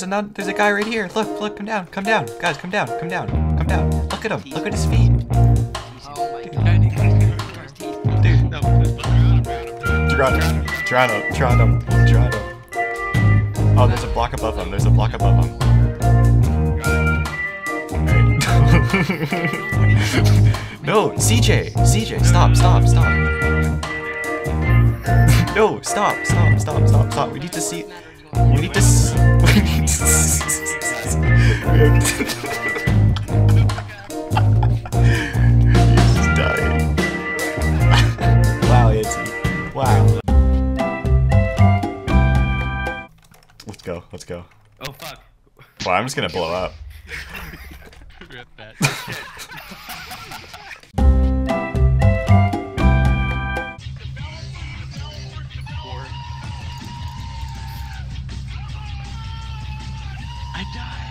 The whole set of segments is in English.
there's a guy right here. Look, look, come down, guys, come down. Look at him, look at his feet. Oh my god. Dude, no, drown him. Oh, there's a block above him, No, CJ, stop. No, stop. We need to see. He's just dying. Wow, Anty. Wow. Let's go, Oh, fuck. Well, I'm just gonna blow up. Rip that. I die.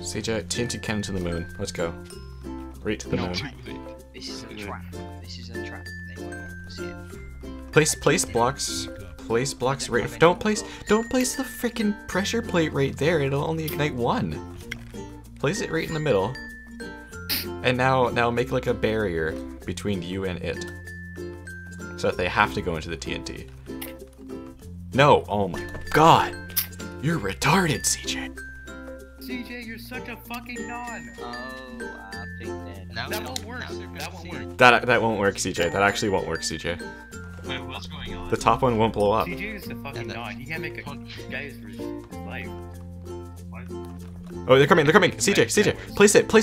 CJ, tinted cannon to the moon. Let's go. Right to the moon. This is a trap. They won't see it. Place blocks. Place blocks right. Don't place the freaking pressure plate right there. It'll only ignite one. Place it right in the middle. And now make like a barrier between you and it, so that they have to go into the TNT. No! Oh my god! You're retarded, CJ. CJ, you're such a fucking non. Oh, I'll take that. That won't work. That won't work, CJ. That actually won't work, CJ. Wait, what's going on? The top one won't blow up. CJ is the fucking nine. You can't make a guy's life. What? Oh, they're coming, CJ, place it.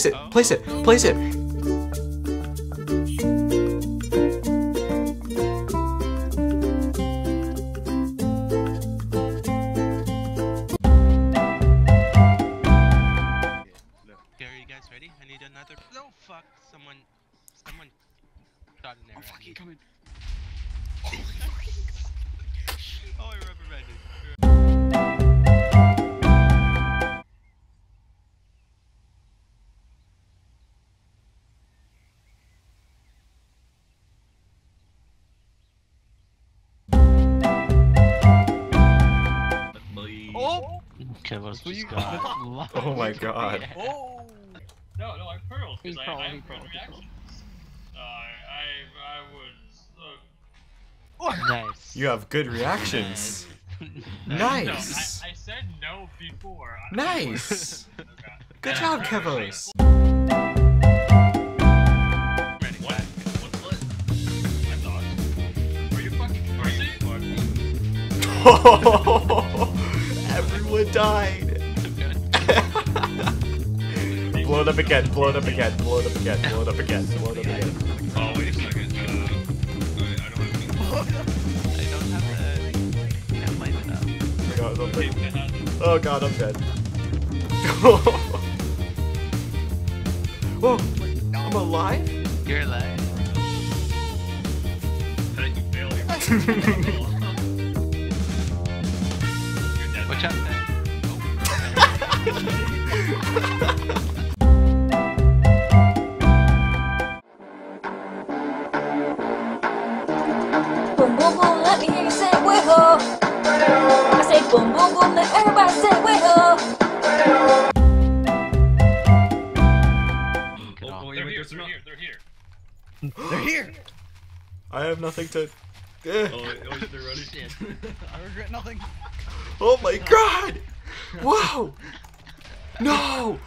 Are you guys ready? I need another. No, fuck. Someone shot in there. I'm fucking coming. Oh, I rubber-banded. Oh! Kevolis just got. Oh my god. Oh! No, I pearled. Because I had good reactions. I would. Nice. You have good reactions. Nice. No, I said no before. Nice. Good job, Kevolis. What? What? Are you fucking crazy? Everyone died. Blow it up again. Oh, wait a second. Oh god, I'm dead. Whoa! I'm alive? You're alive. Watch out, man. Boom, boom, boom, let me hear you say wiggle. I say boom, boom, boom, let everybody say wiggle. Oh, they're here. They're here. I have nothing to. They're running. I regret nothing. Oh my god! Wow! No!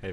Hey